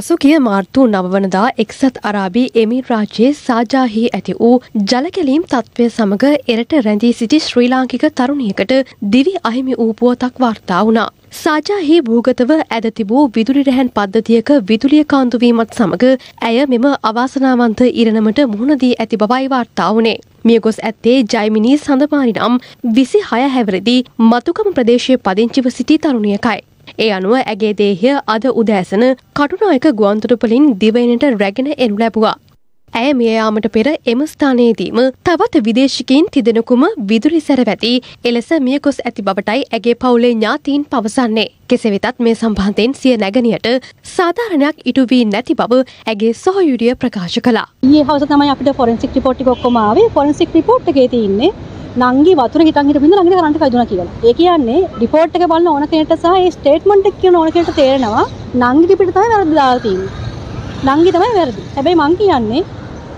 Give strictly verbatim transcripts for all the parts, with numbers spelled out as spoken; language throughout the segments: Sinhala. පසුගිය මාර්තු නවවනදා එක්සත් අරාබි එමිරාජ්‍යයේ සාජාහි ඇති වූ ජලකැලීම් තත්ත්වය සමග එරට රැඳී සිටි ශ්‍රී ලාංකික තරුණියකට දිවි අහිමි වූ පුවතක් වාර්තා වුණා. සාජාහි භූගතව ඇද තිබූ විදුලි රැහන් පද්ධතියක විදුලිය කාන්දු වීමත් සමග ඇය මෙම අවාසනාවන්ත ඉරණමට මුහුණ දී ඇති බවයි වාර්තා වුණේ. මියගොස් ඇත්තේ ජයමිනී සඳමාරි නම් විසිහය හැවිරිදී මතුකම ප්‍රදේශයේ පදිංචිව සිටි තරුණියකයි. ඒ අනුව ඇගේ දේහය අද උදෑසන කටුනායක ගුවන්තොටුපළින් දිවයිනට රැගෙන එනු ලැබුවා. ඇය මිය යාමට පෙර එම ස්ථානයේදීම තවත් විදේශිකයින් තිදෙනෙකුම විදුලි සැරවැටි එලෙස මියගොස් ඇති බවටයි ඇගේ පවුලේ ඥාතීන් පවසන්නේ. කෙසේ වෙතත් මේ සම්බන්ධයෙන් සිය නැගණියට සාධාරණයක් ඉටු වී නැති බව ඇගේ සොහොයුරිය ප්‍රකාශ කළා. ඊයේ හවස තමයි අපිට ෆොරෙන්සික් රිපෝට් එක ඔක්කොම ආවේ. ෆොරෙන්සික් රිපෝට් එකේ තියෙන්නේ නංගි වතුර හිටන් හිටපු ඉඳලා ළඟට කරන්ට් එකයි දුනා කියලා. ඒ කියන්නේ රිපෝට් එක බලන ඕන කෙනෙක්ට සහ ඒ ස්ටේට්මන්ට් එක කියන ඕන කෙනෙක්ට තේරෙනවා නංගි ටිපිට තමයි වැරදි දාලා තියෙන්නේ. නංගි තමයි වැරදි. හැබැයි මං කියන්නේ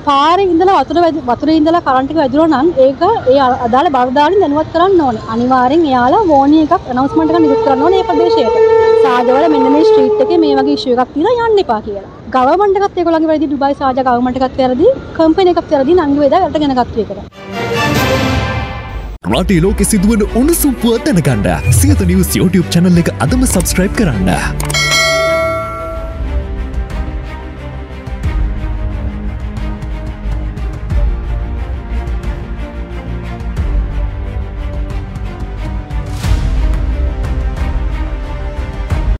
පාරේ ඉඳලා වතුර වතුරේ ඉඳලා කරන්ට් එක වැදුනා නම් ඒක ඒ අදාළ බාරදාලින් දැනුවත් කරන්න ඕනේ. අනිවාර්යෙන් එයාලා වෝනින් එකක් අනවුස්මන්ට් එකක් නිකුත් කරන්න ඕනේ මේ ප්‍රදේශයට. සාජවල මෙන්න මේ ස්ට්‍රීට් එකේ මේ වගේ ඉෂුව එකක් තියෙනවා යන්න එපා කියලා. ගවර්න්මන්ට් එකත් ඒගොල්ලන්ගේ වැරදි, ඩුබායි සාජා ගවර්න්මන්ට් එකත් වැරදි, කම්පැනි එකත් වැරදි නංගි වේදා වලට ගෙනගත්තු එකට. රටේ ලෝකෙ සිදුවන උණුසුම් පුවත් දැනගන්න සියත නිවුස් YouTube channel එක අදම subscribe කරන්න.